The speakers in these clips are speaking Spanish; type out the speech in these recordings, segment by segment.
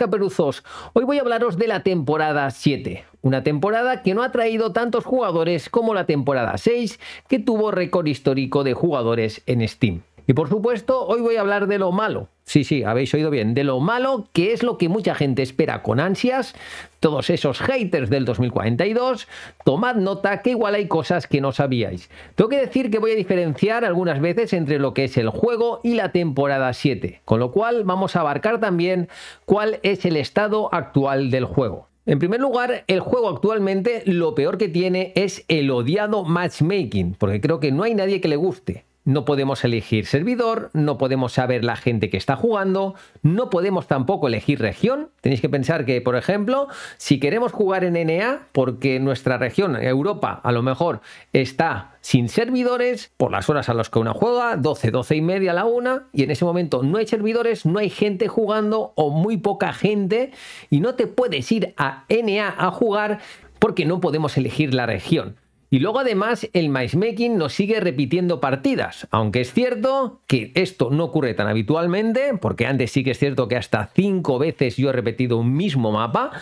caperuzos. Hoy voy a hablaros de la temporada 7, una temporada que no ha traído tantos jugadores como la temporada 6, que tuvo récord histórico de jugadores en Steam. Y por supuesto, hoy voy a hablar de lo malo. Sí, habéis oído bien, de lo malo, que es lo que mucha gente espera con ansias. Todos esos haters del 2042, tomad nota que igual hay cosas que no sabíais. Tengo que decir que voy a diferenciar algunas veces entre lo que es el juego y la temporada 7, con lo cual vamos a abarcar también cuál es el estado actual del juego. En primer lugar, el juego actualmente lo peor que tiene es el odiado matchmaking, porque creo que no hay nadie que le guste. No podemos elegir servidor, no podemos saber la gente que está jugando, no podemos tampoco elegir región. Tenéis que pensar que, por ejemplo, si queremos jugar en NA, porque nuestra región, Europa, a lo mejor está sin servidores, por las horas a las que uno juega, 12, 12 y media a la 1, y en ese momento no hay servidores, no hay gente jugando o muy poca gente, y no te puedes ir a NA a jugar porque no podemos elegir la región. Y luego además el matchmaking nos sigue repitiendo partidas, aunque es cierto que esto no ocurre tan habitualmente, porque antes sí que es cierto que hasta 5 veces yo he repetido un mismo mapa,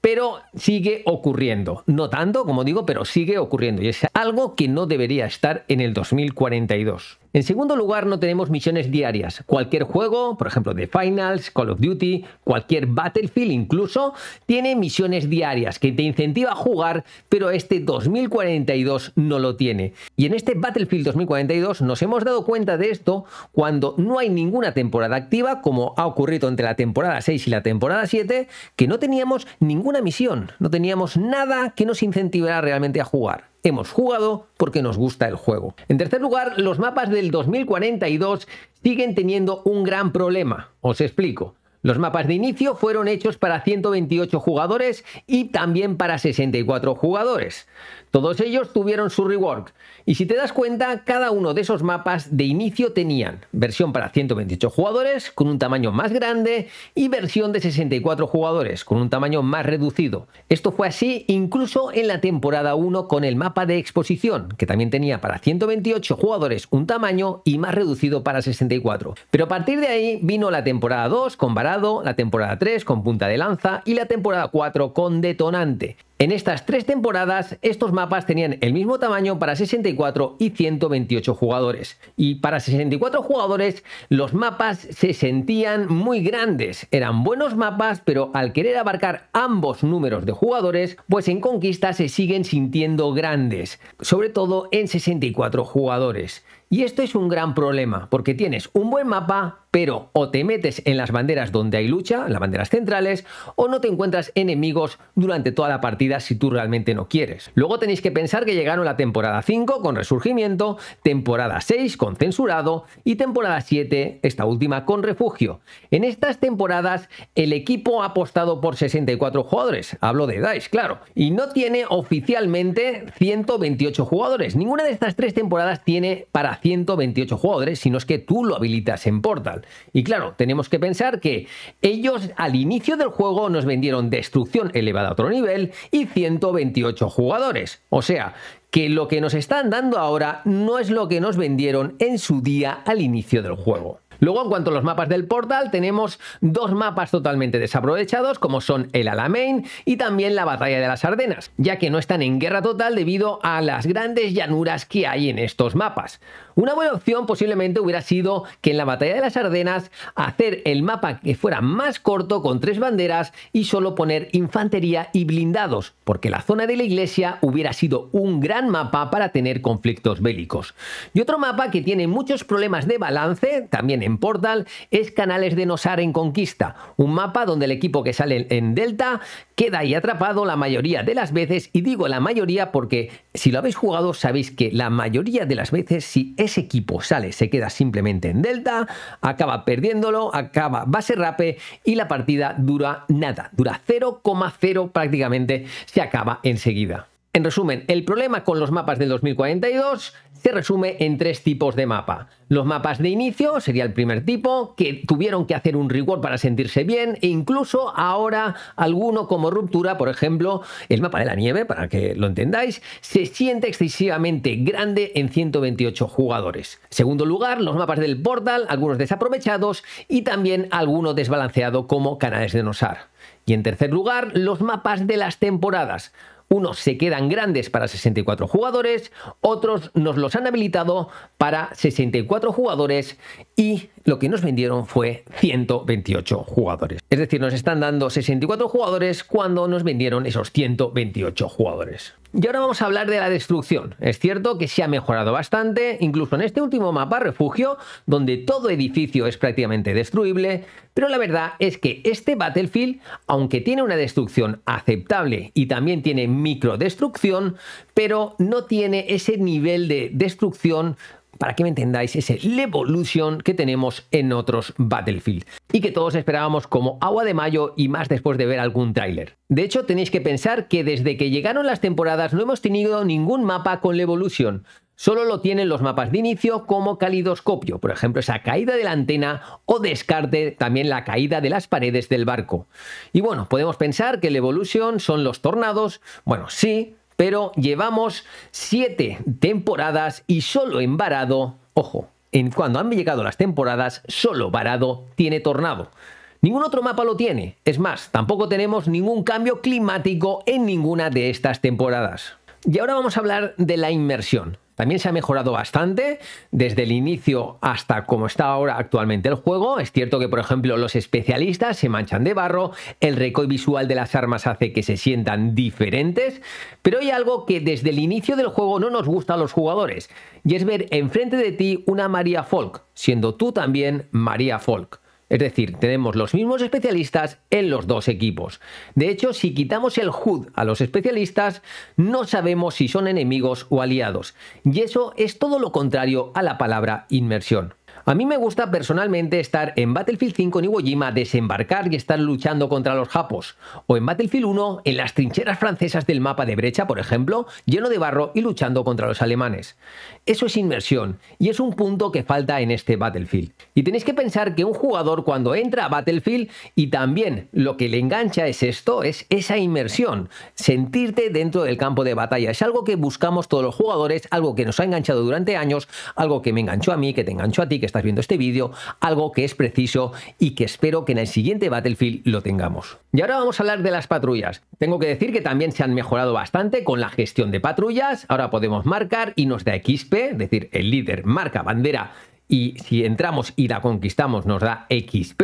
pero sigue ocurriendo. No tanto, como digo, pero sigue ocurriendo, y es algo que no debería estar en el 2042. En segundo lugar, no tenemos misiones diarias. Cualquier juego, por ejemplo The Finals, Call of Duty, cualquier Battlefield incluso, tiene misiones diarias que te incentiva a jugar, pero este 2042 no lo tiene. Y en este Battlefield 2042 nos hemos dado cuenta de esto cuando no hay ninguna temporada activa, como ha ocurrido entre la temporada 6 y la temporada 7, que no teníamos ninguna misión, no teníamos nada que nos incentivara realmente a jugar. Hemos jugado porque nos gusta el juego. En tercer lugar, los mapas del 2042 siguen teniendo un gran problema. Os explico. Los mapas de inicio fueron hechos para 128 jugadores y también para 64 jugadores. Todos ellos tuvieron su rework. Y si te das cuenta, cada uno de esos mapas de inicio tenían versión para 128 jugadores con un tamaño más grande y versión de 64 jugadores con un tamaño más reducido. Esto fue así incluso en la temporada 1 con el mapa de exposición, que también tenía para 128 jugadores un tamaño y más reducido para 64. Pero a partir de ahí vino la temporada 2 con Varado, la temporada 3 con Punta de Lanza y la temporada 4 con Detonante. En estas tres temporadas, estos mapas tenían el mismo tamaño para 64 y 128 jugadores. Y para 64 jugadores, los mapas se sentían muy grandes. Eran buenos mapas, pero al querer abarcar ambos números de jugadores, pues en Conquista se siguen sintiendo grandes, sobre todo en 64 jugadores. Y esto es un gran problema, porque tienes un buen mapa, pero o te metes en las banderas donde hay lucha, las banderas centrales, o no te encuentras enemigos durante toda la partida si tú realmente no quieres. Luego tenéis que pensar que llegaron la temporada 5 con Resurgimiento, temporada 6 con Censurado y temporada 7, esta última, con Refugio. En estas temporadas el equipo ha apostado por 64 jugadores, hablo de DICE, claro, y no tiene oficialmente 128 jugadores. Ninguna de estas tres temporadas tiene para 128 jugadores, sino es que tú lo habilitas en Portal. Y claro, tenemos que pensar que ellos al inicio del juego nos vendieron destrucción elevada a otro nivel y 128 jugadores. O sea, que lo que nos están dando ahora no es lo que nos vendieron en su día al inicio del juego. Luego, en cuanto a los mapas del Portal, tenemos dos mapas totalmente desaprovechados, como son el Alamein y también la Batalla de las Ardenas, ya que no están en guerra total debido a las grandes llanuras que hay en estos mapas. Una buena opción posiblemente hubiera sido que en la Batalla de las Ardenas hacer el mapa que fuera más corto, con 3 banderas, y solo poner infantería y blindados, porque la zona de la iglesia hubiera sido un gran mapa para tener conflictos bélicos. Y otro mapa que tiene muchos problemas de balance, también en Portal, es Canales de Nosar en Conquista, un mapa donde el equipo que sale en Delta queda ahí atrapado la mayoría de las veces, y digo la mayoría porque si lo habéis jugado sabéis que la mayoría de las veces si ese equipo sale, se queda simplemente en Delta, acaba perdiéndolo, acaba base rape y la partida dura nada, dura 0,0 prácticamente, se acaba enseguida. En resumen, el problema con los mapas del 2042 se resume en tres tipos de mapa. Los mapas de inicio sería el primer tipo, que tuvieron que hacer un rework para sentirse bien, e incluso ahora alguno como Ruptura, por ejemplo, el mapa de la nieve, para que lo entendáis, se siente excesivamente grande en 128 jugadores. Segundo lugar, los mapas del Portal, algunos desaprovechados y también alguno desbalanceado como Canales de Nosar. Y en tercer lugar, los mapas de las temporadas. Unos se quedan grandes para 64 jugadores, otros nos los han habilitado para 64 jugadores y lo que nos vendieron fue 128 jugadores. Es decir, nos están dando 64 jugadores cuando nos vendieron esos 128 jugadores. Y ahora vamos a hablar de la destrucción. Es cierto que se ha mejorado bastante, incluso en este último mapa, Refugio, donde todo edificio es prácticamente destruible, pero la verdad es que este Battlefield, aunque tiene una destrucción aceptable y también tiene microdestrucción, pero no tiene ese nivel de destrucción, para que me entendáis, ese Levolution que tenemos en otros Battlefield y que todos esperábamos como agua de mayo y más después de ver algún tráiler. De hecho, tenéis que pensar que desde que llegaron las temporadas no hemos tenido ningún mapa con Levolution. Solo lo tienen los mapas de inicio como Calidoscopio, por ejemplo esa caída de la antena, o Descarte, también la caída de las paredes del barco. Y bueno, podemos pensar que el Evolution son los tornados, bueno sí, pero llevamos 7 temporadas y solo en Varado, ojo, en cuando han llegado las temporadas, solo Varado tiene tornado. Ningún otro mapa lo tiene, es más, tampoco tenemos ningún cambio climático en ninguna de estas temporadas. Y ahora vamos a hablar de la inmersión. También se ha mejorado bastante desde el inicio hasta como está ahora actualmente el juego. Es cierto que, por ejemplo, los especialistas se manchan de barro, el recoil visual de las armas hace que se sientan diferentes, pero hay algo que desde el inicio del juego no nos gusta a los jugadores, y es ver enfrente de ti una María Folk, siendo tú también María Folk. Es decir, tenemos los mismos especialistas en los dos equipos. De hecho, si quitamos el HUD a los especialistas, no sabemos si son enemigos o aliados. Y eso es todo lo contrario a la palabra inmersión. A mí me gusta personalmente estar en Battlefield 5 en Iwo Jima, desembarcar y estar luchando contra los japos. O en Battlefield 1, en las trincheras francesas del mapa de Brecha, por ejemplo, lleno de barro y luchando contra los alemanes. Eso es inmersión, y es un punto que falta en este Battlefield. Y tenéis que pensar que un jugador cuando entra a Battlefield, y también lo que le engancha es esto, es esa inmersión. Sentirte dentro del campo de batalla. Es algo que buscamos todos los jugadores, algo que nos ha enganchado durante años, algo que me enganchó a mí, que te enganchó a ti, que estás viendo este vídeo, algo que es preciso y que espero que en el siguiente Battlefield lo tengamos. Y ahora vamos a hablar de las patrullas. Tengo que decir que también se han mejorado bastante con la gestión de patrullas. Ahora podemos marcar y nos da XP, es decir, el líder marca bandera y si entramos y la conquistamos nos da XP.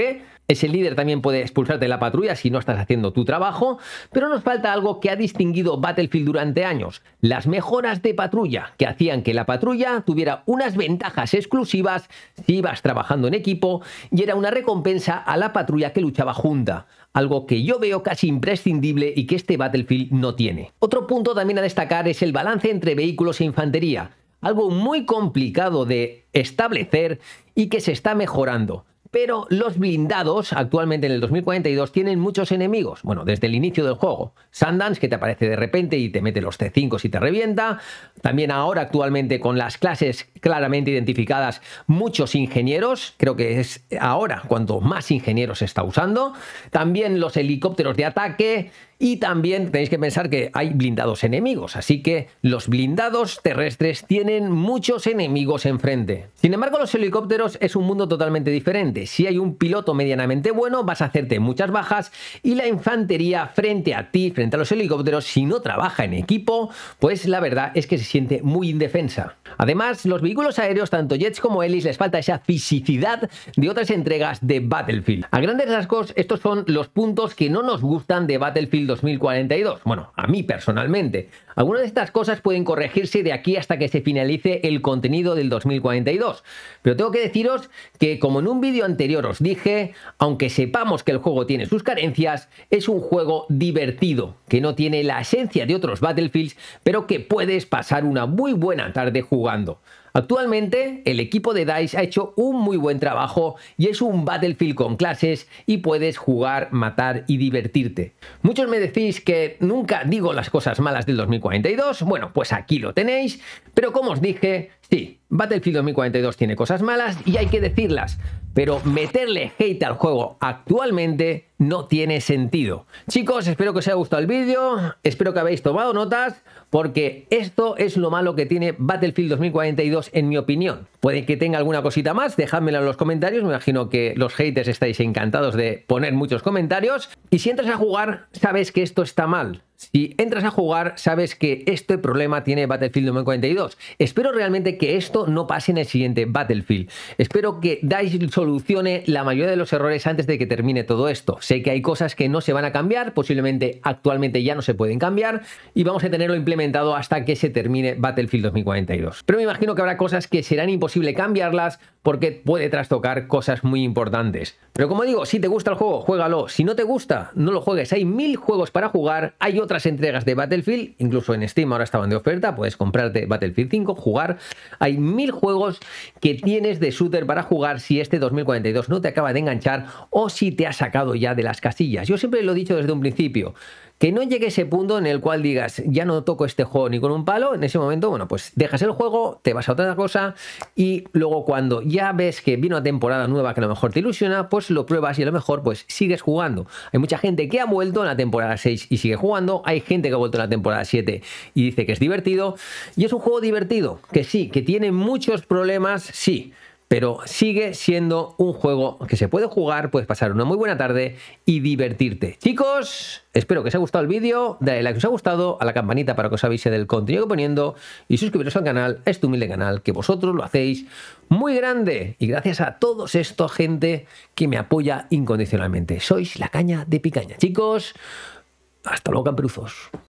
Ese líder también puede expulsarte de la patrulla si no estás haciendo tu trabajo, pero nos falta algo que ha distinguido Battlefield durante años, las mejoras de patrulla, que hacían que la patrulla tuviera unas ventajas exclusivas si ibas trabajando en equipo y era una recompensa a la patrulla que luchaba junta, algo que yo veo casi imprescindible y que este Battlefield no tiene. Otro punto también a destacar es el balance entre vehículos e infantería, algo muy complicado de establecer y que se está mejorando. Pero los blindados actualmente en el 2042 tienen muchos enemigos, bueno, desde el inicio del juego. Sundance, que te aparece de repente y te mete los T5 y te revienta. También ahora actualmente con las clases claramente identificadas, muchos ingenieros, creo que es ahora cuanto más ingenieros se está usando. También los helicópteros de ataque y también tenéis que pensar que hay blindados enemigos, así que los blindados terrestres tienen muchos enemigos enfrente. Sin embargo, los helicópteros es un mundo totalmente diferente. Si hay un piloto medianamente bueno, vas a hacerte muchas bajas, y la infantería frente a ti, frente a los helicópteros, si no trabaja en equipo, pues la verdad es que se siente muy indefensa. Además, los vehículos aéreos, tanto jets como helis, les falta esa fisicidad de otras entregas de Battlefield. A grandes rasgos, estos son los puntos que no nos gustan de Battlefield 2042. Bueno, a mí personalmente. Algunas de estas cosas pueden corregirse de aquí hasta que se finalice el contenido del 2042. Pero tengo que deciros que, como en un vídeo anterior os dije, aunque sepamos que el juego tiene sus carencias, es un juego divertido, que no tiene la esencia de otros Battlefields, pero que puedes pasar una muy buena tarde jugando. Actualmente, el equipo de DICE ha hecho un muy buen trabajo y es un Battlefield con clases y puedes jugar, matar y divertirte. Muchos me decís que nunca digo las cosas malas del 2042, bueno, pues aquí lo tenéis, pero como os dije, sí, Battlefield 2042 tiene cosas malas y hay que decirlas, pero meterle hate al juego actualmente no tiene sentido. Chicos, espero que os haya gustado el vídeo, espero que habéis tomado notas, porque esto es lo malo que tiene Battlefield 2042 en mi opinión. Puede que tenga alguna cosita más, dejádmela en los comentarios, me imagino que los haters estáis encantados de poner muchos comentarios. Y si entras a jugar, sabes que esto está mal. Si entras a jugar, sabes que este problema tiene Battlefield 2042. Espero realmente que esto no pase en el siguiente Battlefield. Espero que DICE solucione la mayoría de los errores antes de que termine todo esto. Sé que hay cosas que no se van a cambiar, posiblemente actualmente ya no se pueden cambiar, y vamos a tenerlo implementado hasta que se termine Battlefield 2042. Pero me imagino que habrá cosas que serán imposible cambiarlas porque puede trastocar cosas muy importantes. Pero como digo, si te gusta el juego, juégalo. Si no te gusta, no lo juegues. Hay 1000 juegos para jugar, hay otras entregas de Battlefield, incluso en Steam ahora estaban de oferta, puedes comprarte Battlefield 5, jugar, hay 1000 juegos que tienes de shooter para jugar si este 2042 no te acaba de enganchar o si te ha sacado ya de las casillas. Yo siempre lo he dicho desde un principio, que no llegue ese punto en el cual digas, ya no toco este juego ni con un palo. En ese momento, bueno, pues dejas el juego, te vas a otra cosa y luego cuando ya ves que viene una temporada nueva que a lo mejor te ilusiona, pues lo pruebas y a lo mejor pues sigues jugando. Hay mucha gente que ha vuelto en la temporada 6 y sigue jugando, hay gente que ha vuelto en la temporada 7 y dice que es divertido, y es un juego divertido, que sí, que tiene muchos problemas, sí, pero sigue siendo un juego que se puede jugar, puedes pasar una muy buena tarde y divertirte. Chicos, espero que os haya gustado el vídeo, dale like si os ha gustado, a la campanita para que os avise del contenido que poniendo y suscribiros al canal, este humilde canal, que vosotros lo hacéis muy grande. Y gracias a todos estos gente que me apoya incondicionalmente. Sois la caña de picaña. Chicos, hasta luego, camperuzos.